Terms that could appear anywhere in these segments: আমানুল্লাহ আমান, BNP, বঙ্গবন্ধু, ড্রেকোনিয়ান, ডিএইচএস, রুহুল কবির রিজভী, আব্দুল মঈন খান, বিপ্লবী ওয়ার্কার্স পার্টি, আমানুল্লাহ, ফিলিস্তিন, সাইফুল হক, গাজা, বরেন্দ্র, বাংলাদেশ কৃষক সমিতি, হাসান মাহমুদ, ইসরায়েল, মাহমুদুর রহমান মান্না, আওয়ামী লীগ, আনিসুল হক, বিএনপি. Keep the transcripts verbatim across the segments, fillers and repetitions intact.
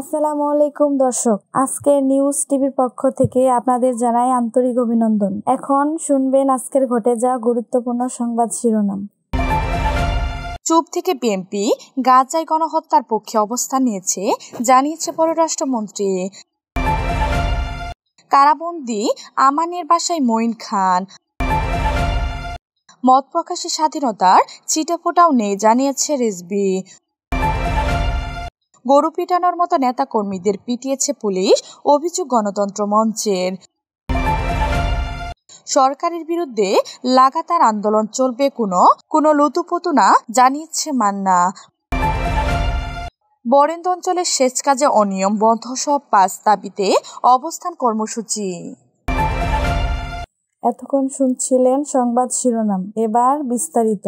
আসসালামু আলাইকুম দর্শক, আজকের নিউজ টিভির পক্ষ থেকে আপনাদের জানাই আন্তরিক অভিনন্দন। এখন শুনবেন আজকের ঘটে যাওয়া গুরুত্বপূর্ণ সংবাদ শিরোনাম। চুপ থেকে বিএনপি গাজায় গণহত্যার পক্ষে অবস্থান নিয়েছে, জানিয়েছে পররাষ্ট্রমন্ত্রী। কারাবন্দী আমানের বাসায় মঈন খান, মত প্রকাশের স্বাধীনতার ছিটেফোঁটাও নেই, জানিয়েছে রিজভী। গরু পিটানোর মতো নেতাকর্মীদের পিটিয়েছে পুলিশ, অভিযোগ গণতন্ত্র মঞ্চের। সরকারের বিরুদ্ধে লাগাতার আন্দোলন চলবে, কোনো কোনো লতুপতু না, জানিয়েছে মান্না। বরেন্দ্র অঞ্চলের সেচ কাজে অনিয়ম বন্ধ সব পাঁচ দাবিতে অবস্থান কর্মসূচি। এতক্ষণ শুনছিলেন সংবাদ শিরোনাম, এবার বিস্তারিত।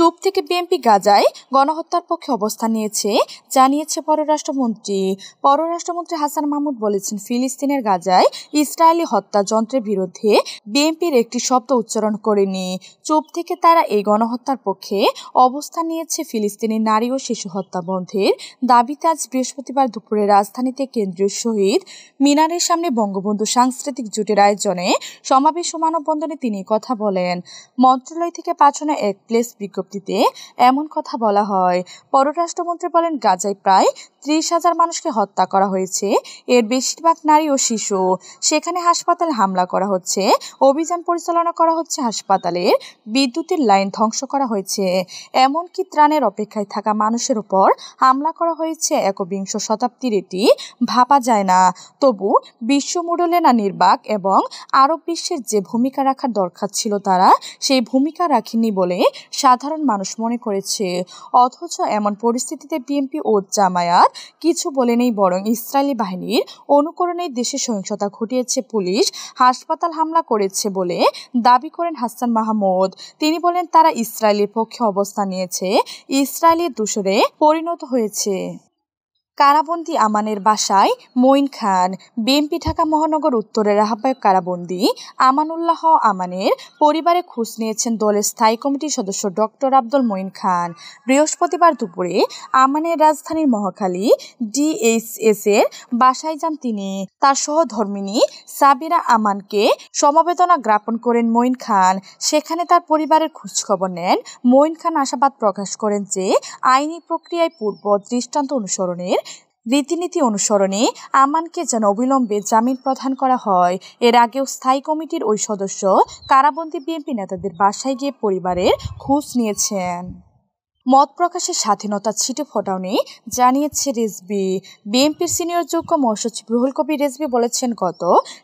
চুপ থেকে বিএনপি গাজায় গণহত্যার পক্ষে অবস্থান নিয়েছে, জানিয়েছে পররাষ্ট্রমন্ত্রী। পররাষ্ট্রমন্ত্রী হাসান মাহমুদ বলেছেন, ফিলিস্তিনের গাজায় ইসরায়েলি হত্যাযন্ত্রের বিরুদ্ধে বিএনপির একটি শব্দ উচ্চারণ করেনি। চুপ থেকে তারা এই গণহত্যার পক্ষে অবস্থান নিয়েছে। ফিলিস্তিনের নারী ও শিশু হত্যা বন্ধের দাবিতে আজ বৃহস্পতিবার দুপুরে রাজধানীতে কেন্দ্রীয় শহীদ মিনারের সামনে বঙ্গবন্ধু সাংস্কৃতিক জোটের আয়োজনে সমাবেশ ও মানববন্ধনে তিনি কথা বলেন। মন্ত্রণালয় থেকে পাঠানো এক প্রেস বিজ্ঞপ্তি এমন কথা বলা হয়। পররাষ্ট্রমন্ত্রী বলেন, গাজায় প্রায় ত্রিশ হাজার মানুষকে হত্যা করা হয়েছে, এর বেশিরভাগ নারী ও শিশু। সেখানে হাসপাতাল হামলা করা হচ্ছে, অভিযান পরিচালনা করা হচ্ছে, হাসপাতালের বিদ্যুতের লাইন ধ্বংস করা হয়েছে, এমনকি ত্রাণের অপেক্ষায় থাকা মানুষের উপর হামলা করা হয়েছে। একবিংশ শতাব্দীর এটি ভাবা যায় না। তবু বিশ্ব মডেলে না, নির্বাক এবং আরব বিশ্বের যে ভূমিকা রাখার দরকার ছিল তারা সেই ভূমিকা রাখেনি বলে সাধারণ মানুষ মনে করেছে। অথচ এমন পরিস্থিতিতে বিএনপি ও জামায়াত কিছু বলেনি, বরং ইসরায়েলি বাহিনীর অনুকরণে দেশে সহিংসতা ঘটিয়েছে, পুলিশ হাসপাতাল হামলা করেছে বলে দাবি করেন হাসান মাহমুদ। তিনি বলেন, তারা ইসরায়েলের পক্ষে অবস্থান নিয়েছে, ইসরায়েলের দোসরে পরিণত হয়েছে। কারাবন্দী আমানের বাসায় মঈন খান। বিএনপি ঢাকা মহানগর উত্তরের আহ্বায়ক কারাবন্দী আমানুল্লাহ আমানের পরিবারে খোঁজ নিয়েছেন দলের স্থায়ী কমিটির সদস্য ডক্টর আব্দুল মঈন খান। বৃহস্পতিবার দুপুরে আমানের রাজধানীর মহাখালী ডিএইচএস এর বাসায় যান তিনি। তার সহধর্মিনী সাবিরা আমানকে সমবেদনা জ্ঞাপন করেন মঈন খান। সেখানে তার পরিবারের খোঁজখবর নেন। মঈন খান আশাবাদ প্রকাশ করেন যে, আইনি প্রক্রিয়ায় পূর্ব দৃষ্টান্ত অনুসরণের রীতিনীতি অনুসরণে আমানকে যেন অবিলম্বে জামিন প্রদান করা হয়। এর আগেও স্থায়ী কমিটির ওই সদস্য কারাবন্দী বিএনপি নেতাদের বাসায় গিয়ে পরিবারের খোঁজ নিয়েছেন। মত প্রকাশের স্বাধীনতা ছিটে ফোটাও নেই, জানিয়েছে রিজভী। বিএনপির সিনিয়র যুগ্ম মহাসচিব রুহুল কবির রিজভী বলেছেন, গত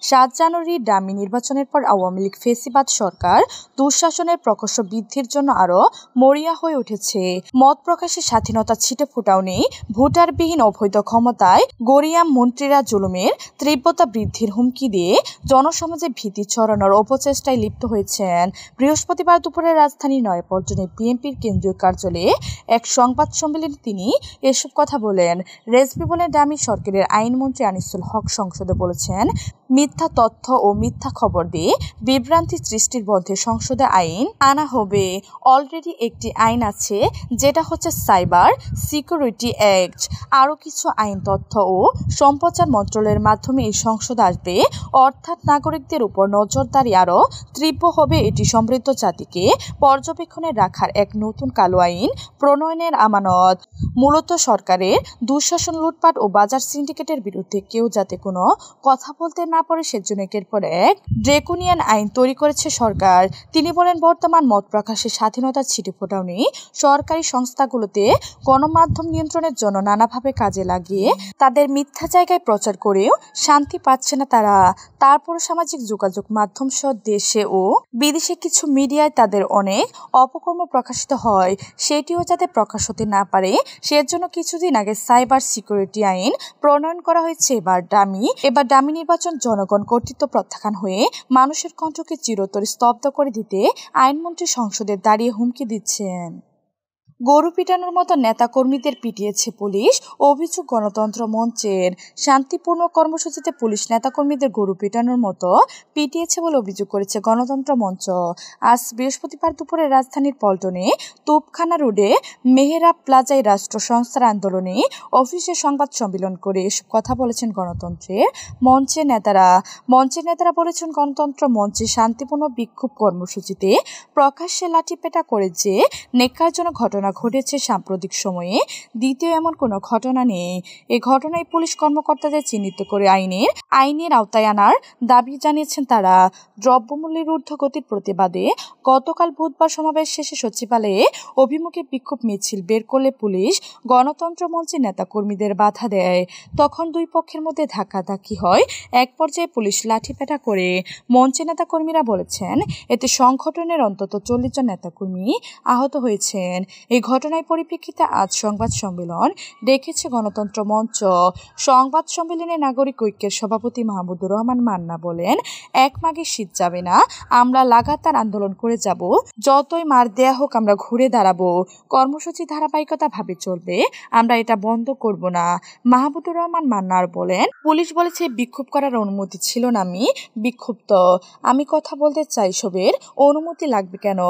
সাত জানুয়ারি ডামি নির্বাচনের পর আওয়ামী লীগ ফেসিবাদ সরকার দুঃশাসনের প্রকোষ্ঠ বৃদ্ধির জন্য আরও মরিয়া হয়ে উঠেছে। মত প্রকাশের স্বাধীনতা ছিটে ফোটাও নেই, ভোটারবিহীন অবৈধ ক্ষমতায় গরিয়াম মন্ত্রীরা জুলুমের তীব্রতা বৃদ্ধির হুমকি দিয়ে জনসমাজে ভীতি ছড়ানোর অপচেষ্টায় লিপ্ত হয়েছেন। বৃহস্পতিবার দুপুরে রাজধানীর নয়াপল্টনে বিএনপির কেন্দ্রীয় কার্যালয়ে এক সংবাদ সম্মেলনে তিনি এসব কথা বলেন। রেজভী বলেন, দামি সরকারের আইনমন্ত্রী আনিসুল হক সংসদে বলেছেন, মিথ্যা তথ্য ও মিথ্যা খবর দিয়ে বিভ্রান্তি সৃষ্টির বন্ধে সংসদে আইন আনা হবে। অলরেডি একটি আইন আছে, যেটা হচ্ছে সাইবার সিকিউরিটি অ্যাক্ট। আরও কিছু আইন তথ্য ও সম্প্রচার মন্ত্রণালয়ের মাধ্যমে এই সংসদ আসবে, অর্থাৎ নাগরিকদের উপর নজরদারি আরও তীব্র হবে। এটি সমৃদ্ধ জাতিকে পর্যবেক্ষণে রাখার এক নতুন কালো আইন প্রণয়নের আমানত। মূলত সরকারের দুঃশাসন, লুটপাট ও বাজার সিন্ডিকেটের বিরুদ্ধে কেউ যাতে কোনো কথা বলতে না পারে সেজন্য একের পর এক ড্রেকোনিয়ান আইন তৈরি করেছে সরকার। তিনি বলেন, বর্তমান মত প্রকাশের স্বাধীনতার ছিটেফোঁটাও নেই। সরকারি সংস্থাগুলোতে গণমাধ্যম নিয়ন্ত্রণের জন্য নানাভাবে কাজে লাগিয়ে তাদের মিথ্যা জায়গায় প্রচার করেও শান্তি পাচ্ছে না তারা। তারপর সামাজিক যোগাযোগ মাধ্যম সহ দেশে ও বিদেশে কিছু মিডিয়ায় তাদের অনেক অপকর্ম প্রকাশিত হয়, সেটি যাতে প্রকাশ হতে না পারে সেজন্য কিছুদিন আগে সাইবার সিকিউরিটি আইন প্রণয়ন করা হয়েছে। এবার ডামি এবার ডামি নির্বাচন জনগণ কর্তৃত্ব প্রত্যাখ্যান হয়ে মানুষের কণ্ঠকে চিরতরে স্তব্ধ করে দিতে আইনমন্ত্রী সংসদের দাঁড়িয়ে হুমকি দিচ্ছেন। গরু পিটানোর মতো নেতাকর্মীদের পিটিয়েছে পুলিশ, অভিযোগ গণতন্ত্র মঞ্চের। শান্তিপূর্ণ কর্মসূচিতে পুলিশ নেতাকর্মীদের গরু পিটানোর মতো পিটিয়েছে বলে অভিযোগ করেছে গণতন্ত্র মঞ্চ। আজ বৃহস্পতিবার দুপুরে রাজধানীর পল্টনে তোপখানা রোডে মেহেরাব প্লাজায় রাষ্ট্র সংস্থার আন্দোলনে অফিসে সংবাদ সম্মেলন করে এসব কথা বলেছেন গণতন্ত্রের মঞ্চের নেতারা। মঞ্চের নেতারা বলেছেন, গণতন্ত্র মঞ্চে শান্তিপূর্ণ বিক্ষোভ কর্মসূচিতে প্রকাশ্যে লাঠিপেটা করে যে নেককারজনক ঘটনা ঘটেছে সাম্প্রতিক সময়ে দ্বিতীয় এমন কোনো ঘটনা নেই। এই ঘটনায় পুলিশ কর্মকর্তাদের চিহ্নিত করে আইনের আইনের আওতায় আনার দাবি জানিয়েছেন তারা। দ্রব্যমূল্যের ঊর্ধ্বগতির প্রতিবাদে গতকাল বুধবার সমাবেশ শেষে সচিবালয়ে অভিমুখে বিক্ষোভ মিছিল বের করলে পুলিশ গণতন্ত্র মঞ্চের নেতাকর্মীদের বাধা দেয়। তখন দুই পক্ষের মধ্যে ধাক্কাধাক্কি হয়। এক পর্যায়ে পুলিশ লাঠিপেটা করে মঞ্চের নেতাকর্মীরা বলেছেন, এতে সংগঠনের অন্তত চল্লিশ জন নেতাকর্মী আহত হয়েছেন। এই ঘটনার পরিপ্রেক্ষিতে আজ সংবাদ সম্মেলন ডেকেছে গণতন্ত্র মঞ্চ। সংবাদ সম্মেলনে নাগরিক ঐক্যের সভাপতি মাহমুদুর রহমান মান্না বলেন, এক মাঘে শীত যাবে না, আমরা লাগাতার আন্দোলন করে যাব, যতই মার দেয়া হোক আমরা ঘুরে দাঁড়াবো, কর্মসূচি ধারাবাহিকতা ভাবে চলবে, আমরা এটা বন্ধ করব না। মাহমুদুর রহমান মান্না বলেন, পুলিশ বলেছে বিক্ষোভ করার অনুমতি ছিল না, আমি বিক্ষুব্ধ, আমি কথা বলতে চাই, সবের অনুমতি লাগবে কেন?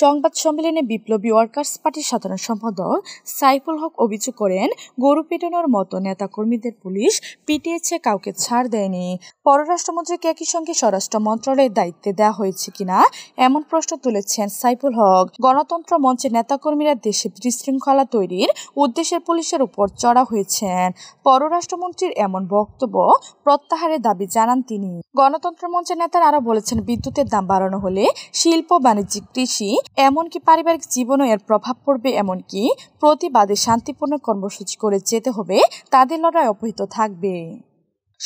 সংবাদ সম্মেলনে বিপ্লবী ওয়ার্কার্স পার্টির সাধারণ সম্পাদক সাইফুল হক অভিযোগ করেন, গরু পিটানোর মতো নেতাকর্মীদের পুলিশ পিটিয়েছে, কাউকে ছাড় দেয়নি। পররাষ্ট্রমন্ত্রীকে একই সঙ্গে স্বরাষ্ট্র মন্ত্রণালয়ের দায়িত্বে দেওয়া হয়েছে কিনা এমন প্রশ্ন তুলেছেন সাইফুল হক। গণতন্ত্র মঞ্চের নেতাকর্মীরা দেশে বিশৃঙ্খলা তৈরির উদ্দেশ্যে পুলিশের উপর চড়া হয়েছেন। পররাষ্ট্রমন্ত্রীর এমন বক্তব্য প্রত্যাহারের দাবি জানান তিনি। গণতন্ত্র মঞ্চের নেতারা আরো বলেছেন, বিদ্যুতের দাম বাড়ানো হলে শিল্প, বাণিজ্যিক, কৃষি, এমনকি পারিবারিক জীবনে এর প্রভাব পড়বে। এমনকি প্রতিবাদে শান্তিপূর্ণ কর্মসূচি করে যেতে হবে, তাদের লড়াই অব্যাহত থাকবে।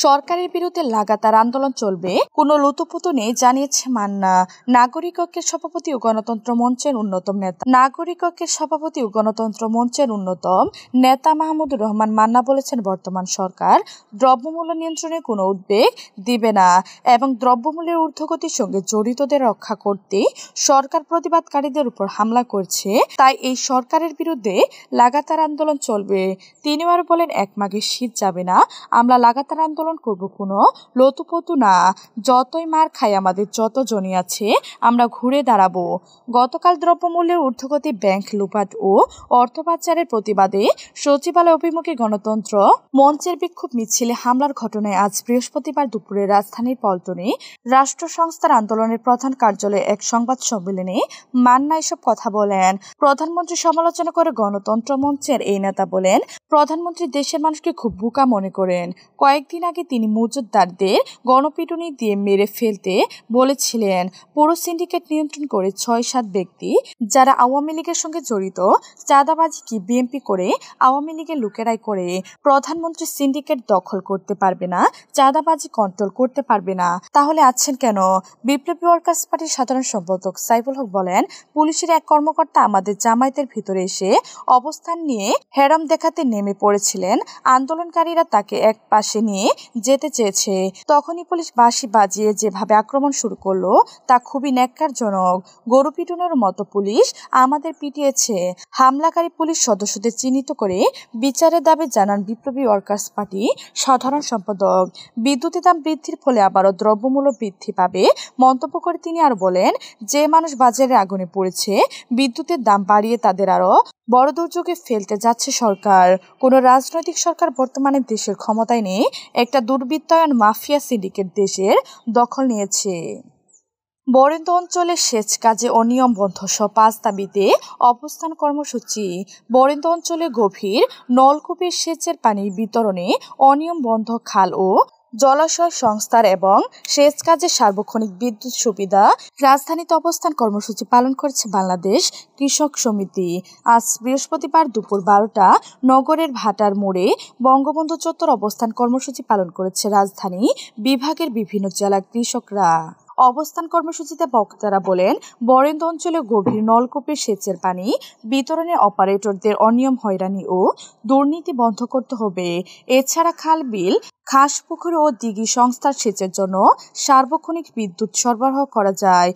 সরকারের বিরুদ্ধে লাগাতার আন্দোলন চলবে, কোনো লুতুপুতু নেই, জানিয়েছে মান্না। নাগরিক ঐক্যের সভাপতি ও গণতন্ত্র মঞ্চের অন্যতম নেতা নাগরিক ঐক্যের সভাপতি ও গণতন্ত্র মঞ্চের অন্যতম নেতা মাহমুদুর রহমান মান্না বলেছেন, বর্তমান সরকার দ্রব্যমূল্য নিয়ন্ত্রণে কোনো উদ্বেগ দিবে না এবং দ্রব্যমূল্যের ঊর্ধ্বগতির সঙ্গে জড়িতদের রক্ষা করতে সরকার প্রতিবাদকারীদের উপর হামলা করছে, তাই এই সরকারের বিরুদ্ধে লাগাতার আন্দোলন চলবে। তিনি আরও বলেন, এক মাঘে শীত যাবে না, আমরা লাগাতার আন্দোলন করব, কোনো লতুপতু না, যতই মার খাই আমাদের যত জনি আছে আমরা ঘুরে দাঁড়াবো। গতকাল দ্রব্যমূল্যের ঊর্ধ্বগতি, ব্যাংক লুপাট ও অর্থ পাচারের প্রতিবাদে সচিবালয় অভিমুখী গণতন্ত্র মঞ্চের বিক্ষোভ মিছিলে হামলার ঘটনায় আজ বৃহস্পতিবার দুপুরে রাজধানীর পল্টনে রাষ্ট্র সংস্থার আন্দোলনের প্রধান কার্যালয়ে এক সংবাদ সম্মেলনে মান্না এসব কথা বলেন। প্রধানমন্ত্রী সমালোচনা করে গণতন্ত্র মঞ্চের এই নেতা বলেন, প্রধানমন্ত্রী দেশের মানুষকে খুব বোকা মনে করেন। কয়েকদিন আগে তিনি মজুদদারদের গণপিটুনি দিয়ে মেরে ফেলতে বলেছিলেন। পুরো সিন্ডিকেট নিয়ন্ত্রণ করে ছয় সাত ব্যক্তি, যারা আওয়ামী লীগের সঙ্গে জড়িত, চাঁদাবাজি কি বিএনপি করে, আওয়ামী লীগের লোকেরাই করে। প্রধানমন্ত্রী সিন্ডিকেট দখল করতে পারবে না, চাঁদাবাজি কন্ট্রোল করতে পারবে না, তাহলে আছেন কেন? বিপ্লবী ওয়ার্কার্স পার্টির সাধারণ সম্পাদক সাইফুল হক বলেন, পুলিশের এক কর্মকর্তা আমাদের জামায়াতের ভিতরে এসে অবস্থান নিয়ে হেরাম দেখাতে নেমে পড়েছিলেন। আন্দোলনকারীরা তাকে এক পাশে নিয়ে যেতে চেয়েছে, তখনই পুলিশ বাঁশি বাজিয়ে যেভাবে আক্রমণ শুরু করলো তা খুবই ন্যাক্কারজনক। গরু পিটুনের মতো পুলিশ আমাদের পিটিয়েছে। হামলাকারী পুলিশ সদস্যদের চিহ্নিত করে বিচারের দাবি জানান বিপ্লবী ওয়ার্কার্স পার্টি সাধারণ সম্পাদক। বিদ্যুতের দাম বৃদ্ধির ফলে আবারও দ্রব্যমূল্য বৃদ্ধি পাবে মন্তব্য করে তিনি আর বলেন, যে মানুষ বাজারে আগুনে পড়েছে, বিদ্যুতের দাম বাড়িয়ে তাদের আরো বড় দুর্যোগে ফেলতে যাচ্ছে সরকার। কোনো রাজনৈতিক সরকার বর্তমানে দেশের ক্ষমতায় নেই, একটা দুর্বৃত্তায়ন মাফিয়া সিন্ডিকেট দেশের দখল নিয়েছে। বরেন্দ্র অঞ্চলে সেচ কাজে অনিয়ম বন্ধ সহ পাঁচ দাবিতে অবস্থান কর্মসূচি। বরেন্দ্র অঞ্চলে গভীর নলকূপের সেচের পানি বিতরণে অনিয়ম বন্ধ, খাল ও জলাশয় সংস্থার এবং সেচ কাজে সার্বক্ষণিক বিদ্যুৎ সুবিধা। রাজধানীতে অবস্থান কর্মসূচি পালন করেছে বাংলাদেশ কৃষক সমিতি। আজ বৃহস্পতিবার দুপুর বারোটা নগরের ভাটার মোড়ে বঙ্গবন্ধু চত্বর অবস্থান কর্মসূচি পালন করেছে রাজধানী বিভাগের বিভিন্ন জেলার কৃষকরা। অবস্থান কর্মসূচিতে বক্তারা বলেন, বরেন্দ্র অঞ্চলে গভীর নলকূপের সেচের পানি বিতরণে অপারেটরদের অনিয়ম, হয়রানি ও দুর্নীতি বন্ধ করতে হবে। এছাড়া খাল, বিল, খাস পুকুর ও দিঘি সংস্থার সেচের জন্য সার্বক্ষণিক বিদ্যুৎ সরবরাহ করা যায়।